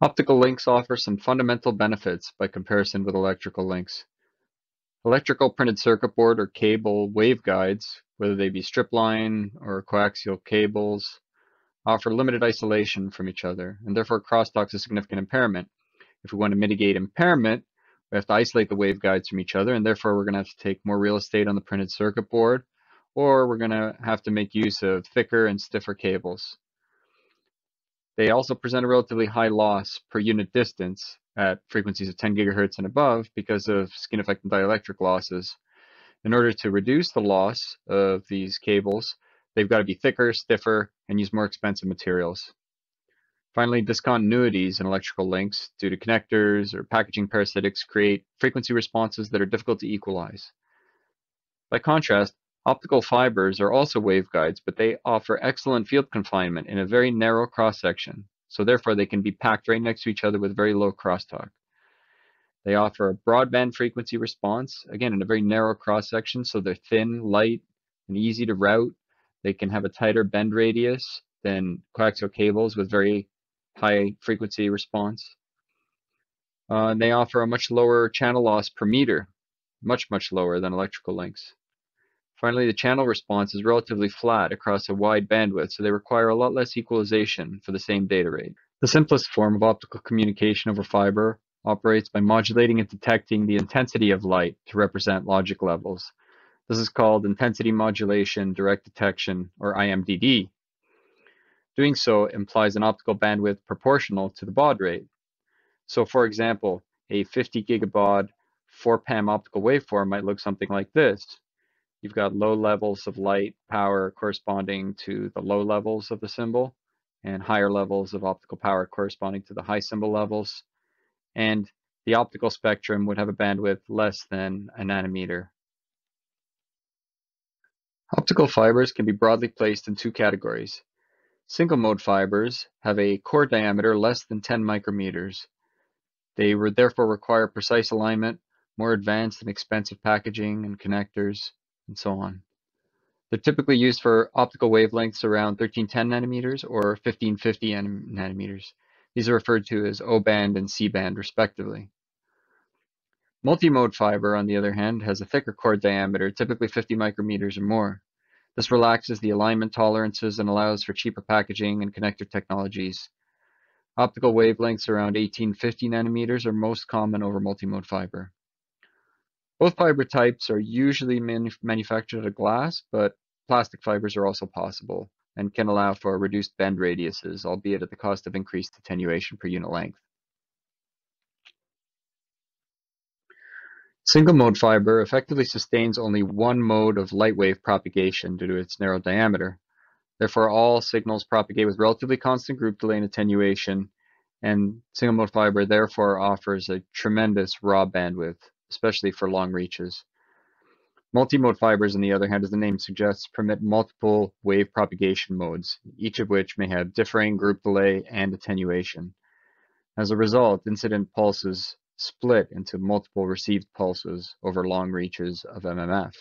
Optical links offer some fundamental benefits by comparison with electrical links. Electrical printed circuit board or cable waveguides, whether they be strip line or coaxial cables, offer limited isolation from each other, and therefore crosstalk is a significant impairment. If we want to mitigate impairment, we have to isolate the waveguides from each other, and therefore we're going to have to take more real estate on the printed circuit board, or we're going to have to make use of thicker and stiffer cables. They also present a relatively high loss per unit distance at frequencies of 10 gigahertz and above because of skin effect and dielectric losses. In order to reduce the loss of these cables, they've got to be thicker, stiffer, and use more expensive materials. Finally, discontinuities in electrical links due to connectors or packaging parasitics create frequency responses that are difficult to equalize. By contrast, optical fibers are also waveguides, but they offer excellent field confinement in a very narrow cross-section, so therefore they can be packed right next to each other with very low crosstalk. They offer a broadband frequency response, again in a very narrow cross-section, so they're thin, light, and easy to route. They can have a tighter bend radius than coaxial cables with very high frequency response. And they offer a much lower channel loss per meter, much lower than electrical links. Finally, the channel response is relatively flat across a wide bandwidth, so they require a lot less equalization for the same data rate. The simplest form of optical communication over fiber operates by modulating and detecting the intensity of light to represent logic levels. This is called intensity modulation direct detection, or IMDD. Doing so implies an optical bandwidth proportional to the baud rate. So for example, a 50 gigabaud 4PAM optical waveform might look something like this. You've got low levels of light power corresponding to the low levels of the symbol, and higher levels of optical power corresponding to the high symbol levels. And the optical spectrum would have a bandwidth less than a nanometer. Optical fibers can be broadly placed in two categories. Single mode fibers have a core diameter less than 10 micrometers. They would therefore require precise alignment, more advanced and expensive packaging and connectors, and so on. They're typically used for optical wavelengths around 1310 nanometers or 1550 nanometers. These are referred to as O-band and C-band, respectively. Multimode fiber, on the other hand, has a thicker core diameter, typically 50 micrometers or more. This relaxes the alignment tolerances and allows for cheaper packaging and connector technologies. Optical wavelengths around 1850 nanometers are most common over multimode fiber. Both fiber types are usually manufactured out of glass, but plastic fibers are also possible and can allow for reduced bend radiuses, albeit at the cost of increased attenuation per unit length. Single mode fiber effectively sustains only one mode of light wave propagation due to its narrow diameter. Therefore, all signals propagate with relatively constant group delay and attenuation, and single mode fiber therefore offers a tremendous raw bandwidth, especially for long reaches. Multimode fibers, on the other hand, as the name suggests, permit multiple wave propagation modes, each of which may have differing group delay and attenuation. As a result, incident pulses split into multiple received pulses over long reaches of MMF.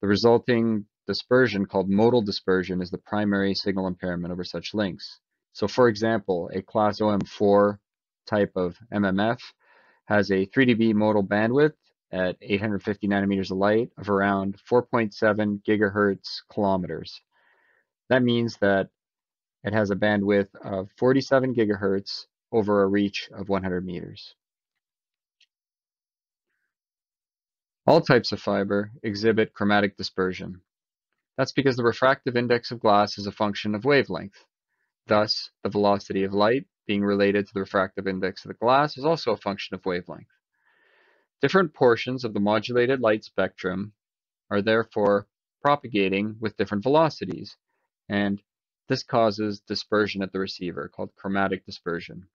The resulting dispersion, called modal dispersion, is the primary signal impairment over such links. So for example, a class OM4 type of MMF has a 3 dB modal bandwidth at 850 nanometers of light of around 4.7 gigahertz kilometers. That means that it has a bandwidth of 47 gigahertz over a reach of 100 meters. All types of fiber exhibit chromatic dispersion. That's because the refractive index of glass is a function of wavelength. Thus, the velocity of light being related to the refractive index of the glass is also a function of wavelength. Different portions of the modulated light spectrum are therefore propagating with different velocities, and this causes dispersion at the receiver, called chromatic dispersion.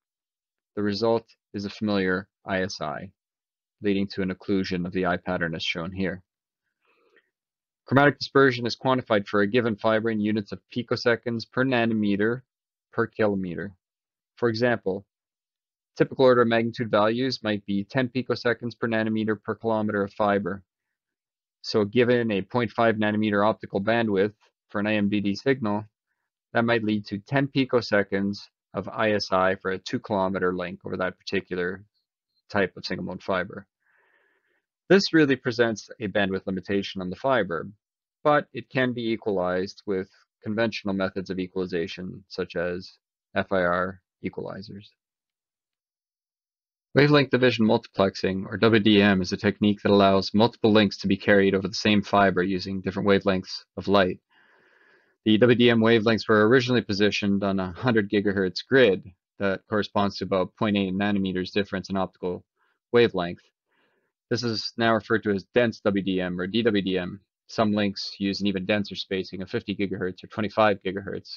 The result is a familiar ISI, leading to an occlusion of the eye pattern as shown here. Chromatic dispersion is quantified for a given fiber in units of picoseconds per nanometer per kilometer. For example, typical order of magnitude values might be 10 picoseconds per nanometer per kilometer of fiber. So given a 0.5 nanometer optical bandwidth for an IMDD signal, that might lead to 10 picoseconds of ISI for a 2 kilometer link over that particular type of single mode fiber. This really presents a bandwidth limitation on the fiber, but it can be equalized with conventional methods of equalization, such as FIR equalizers. Wavelength division multiplexing, or WDM, is a technique that allows multiple links to be carried over the same fiber using different wavelengths of light. The WDM wavelengths were originally positioned on a 100 gigahertz grid that corresponds to about 0.8 nanometers difference in optical wavelength. This is now referred to as dense WDM or DWDM. Some links use an even denser spacing of 50 gigahertz or 25 gigahertz.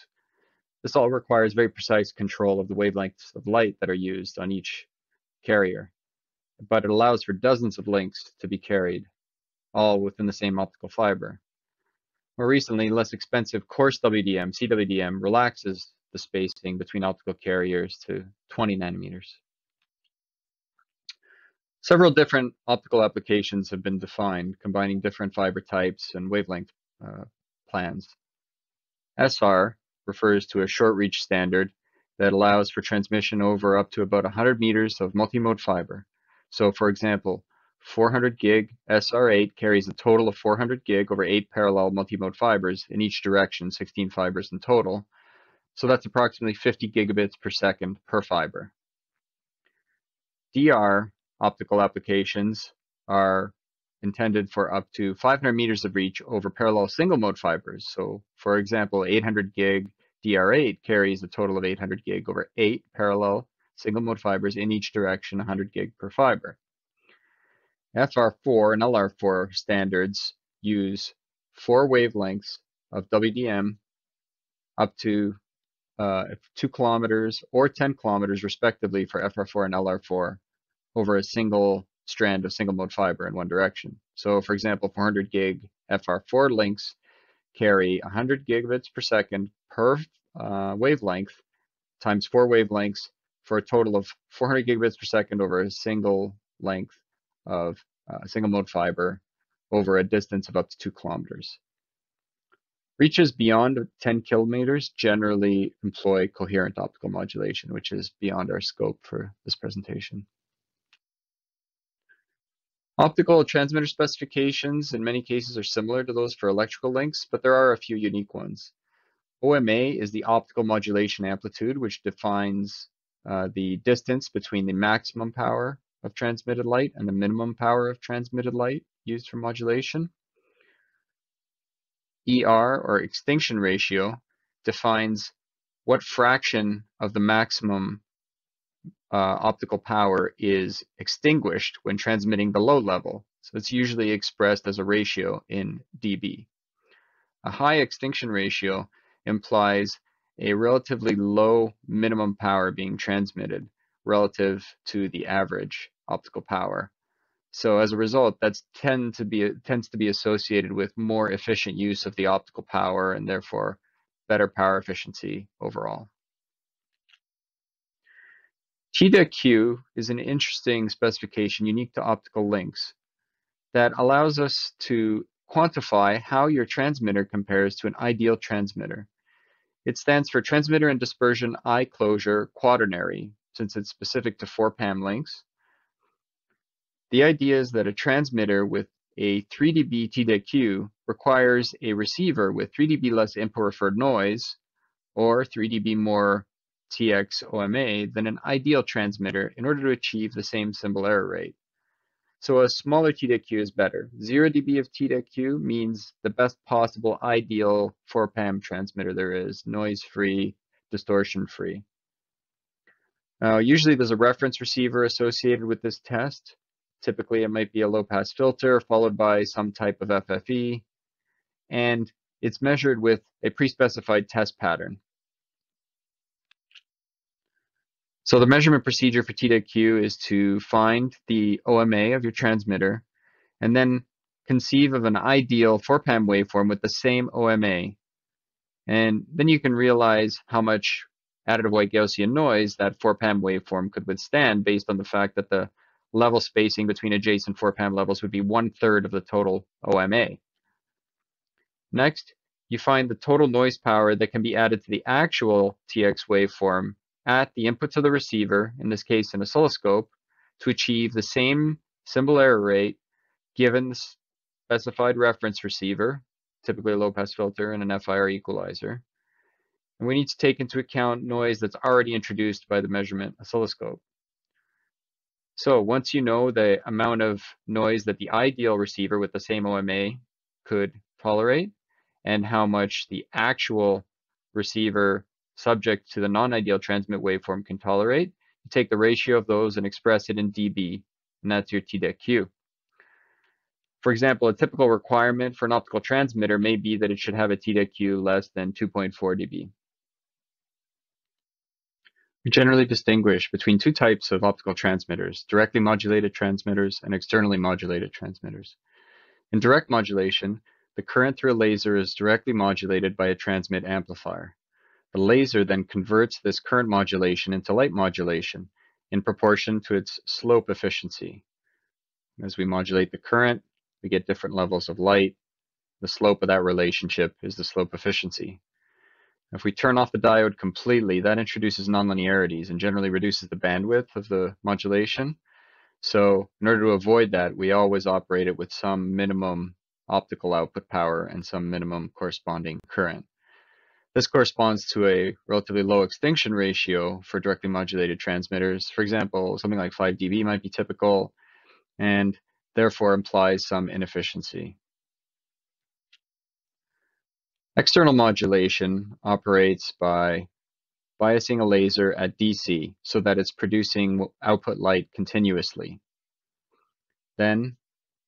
This all requires very precise control of the wavelengths of light that are used on each carrier, but it allows for dozens of links to be carried, all within the same optical fiber. More recently, less expensive coarse WDM, CWDM, relaxes the spacing between optical carriers to 20 nanometers. Several different optical applications have been defined, combining different fiber types and wavelength plans. SR refers to a short reach standard that allows for transmission over up to about 100 meters of multimode fiber. So for example, 400 gig SR8 carries a total of 400 gig over 8 parallel multimode fibers in each direction, 16 fibers in total. So that's approximately 50 gigabits per second per fiber. DR optical applications are intended for up to 500 meters of reach over parallel single mode fibers. So for example, 800 gig DR8 carries a total of 800 gig over 8 parallel single mode fibers in each direction, 100 gig per fiber. FR4 and LR4 standards use 4 wavelengths of WDM up to 2 kilometers or 10 kilometers respectively for FR4 and LR4 over a single strand of single mode fiber in one direction. So for example, 400 gig FR4 links carry 100 gigabits per second per wavelength times 4 wavelengths for a total of 400 gigabits per second over a single length of single mode fiber over a distance of up to 2 kilometers. Reaches beyond 10 kilometers generally employ coherent optical modulation, which is beyond our scope for this presentation. Optical transmitter specifications in many cases are similar to those for electrical links, but there are a few unique ones. OMA is the optical modulation amplitude, which defines the distance between the maximum power of transmitted light and the minimum power of transmitted light used for modulation. ER, or extinction ratio, defines what fraction of the maximum optical power is extinguished when transmitting the low level. So it's usually expressed as a ratio in dB. A high extinction ratio implies a relatively low minimum power being transmitted relative to the average optical power. So as a result, that's tends to be associated with more efficient use of the optical power and therefore better power efficiency overall. TDECQ is an interesting specification unique to optical links that allows us to quantify how your transmitter compares to an ideal transmitter. It stands for transmitter and dispersion eye closure quaternary, since it's specific to 4PAM links. The idea is that a transmitter with a 3 dB TDECQ requires a receiver with 3 dB less input referred noise or 3 dB more TX OMA than an ideal transmitter in order to achieve the same symbol error rate. So a smaller TDEQ is better. 0 dB of TDEQ means the best possible ideal 4PAM transmitter there is, noise-free, distortion-free. Usually there's a reference receiver associated with this test. Typically it might be a low-pass filter followed by some type of FFE, and it's measured with a pre-specified test pattern. So the measurement procedure for TDEQ is to find the OMA of your transmitter and then conceive of an ideal 4PAM waveform with the same OMA. And then you can realize how much additive white Gaussian noise that 4PAM waveform could withstand based on the fact that the level spacing between adjacent 4PAM levels would be 1/3 of the total OMA. Next, you find the total noise power that can be added to the actual TX waveform at the inputs of the receiver, in this case an oscilloscope, to achieve the same symbol error rate given the specified reference receiver, typically a low-pass filter and an FIR equalizer. And we need to take into account noise that's already introduced by the measurement oscilloscope. So once you know the amount of noise that the ideal receiver with the same OMA could tolerate, and how much the actual receiver subject to the non-ideal transmit waveform can tolerate, you take the ratio of those and express it in dB, and that's your TDECQ. For example, a typical requirement for an optical transmitter may be that it should have a TDECQ less than 2.4 dB. We generally distinguish between two types of optical transmitters, directly modulated transmitters and externally modulated transmitters. In direct modulation, the current through a laser is directly modulated by a transmit amplifier. The laser then converts this current modulation into light modulation in proportion to its slope efficiency. As we modulate the current, we get different levels of light. The slope of that relationship is the slope efficiency. If we turn off the diode completely, that introduces nonlinearities and generally reduces the bandwidth of the modulation. So in order to avoid that, we always operate it with some minimum optical output power and some minimum corresponding current. This corresponds to a relatively low extinction ratio for directly modulated transmitters. For example, something like 5 dB might be typical, and therefore implies some inefficiency. External modulation operates by biasing a laser at DC so that it's producing output light continuously. Then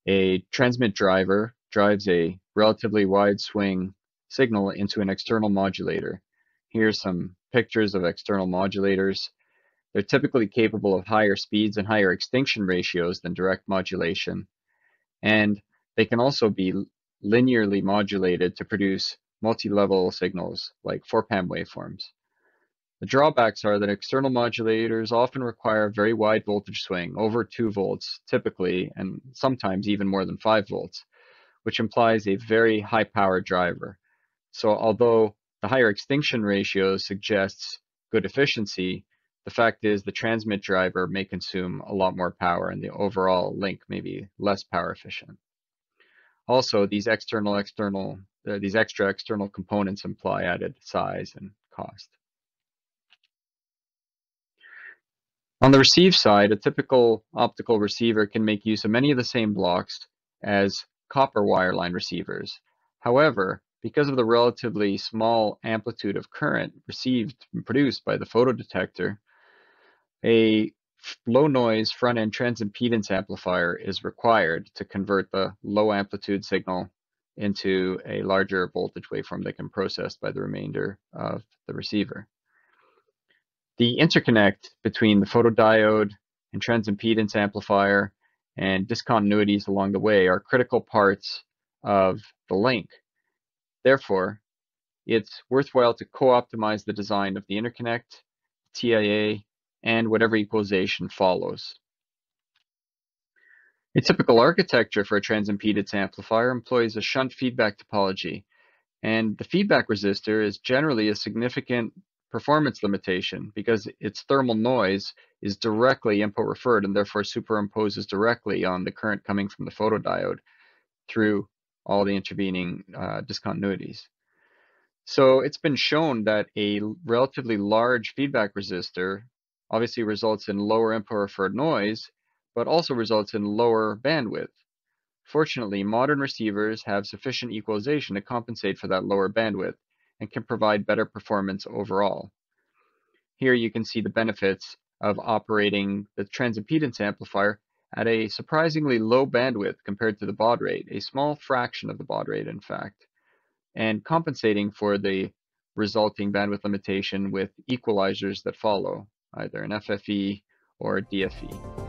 a transmit driver drives a relatively wide swing signal into an external modulator. Here's some pictures of external modulators. They're typically capable of higher speeds and higher extinction ratios than direct modulation. And they can also be linearly modulated to produce multi-level signals like 4PAM waveforms. The drawbacks are that external modulators often require a very wide voltage swing, over 2 volts typically, and sometimes even more than 5 volts, which implies a very high power driver. So although the higher extinction ratio suggests good efficiency, the fact is the transmit driver may consume a lot more power and the overall link may be less power efficient. Also, these extra external components imply added size and cost. On the receive side, a typical optical receiver can make use of many of the same blocks as copper wireline receivers. However, because of the relatively small amplitude of current received and produced by the photodetector, a low noise front end transimpedance amplifier is required to convert the low amplitude signal into a larger voltage waveform that can be processed by the remainder of the receiver. The interconnect between the photodiode and transimpedance amplifier and discontinuities along the way are critical parts of the link. Therefore, it's worthwhile to co-optimize the design of the interconnect, TIA, and whatever equalization follows. A typical architecture for a transimpedance amplifier employs a shunt feedback topology, and the feedback resistor is generally a significant performance limitation because its thermal noise is directly input referred and therefore superimposes directly on the current coming from the photodiode through all the intervening discontinuities. So it's been shown that a relatively large feedback resistor obviously results in lower input referred noise, but also results in lower bandwidth. Fortunately, modern receivers have sufficient equalization to compensate for that lower bandwidth and can provide better performance overall. Here you can see the benefits of operating the transimpedance amplifier at a surprisingly low bandwidth compared to the baud rate, a small fraction of the baud rate in fact, and compensating for the resulting bandwidth limitation with equalizers that follow, either an FFE or a DFE.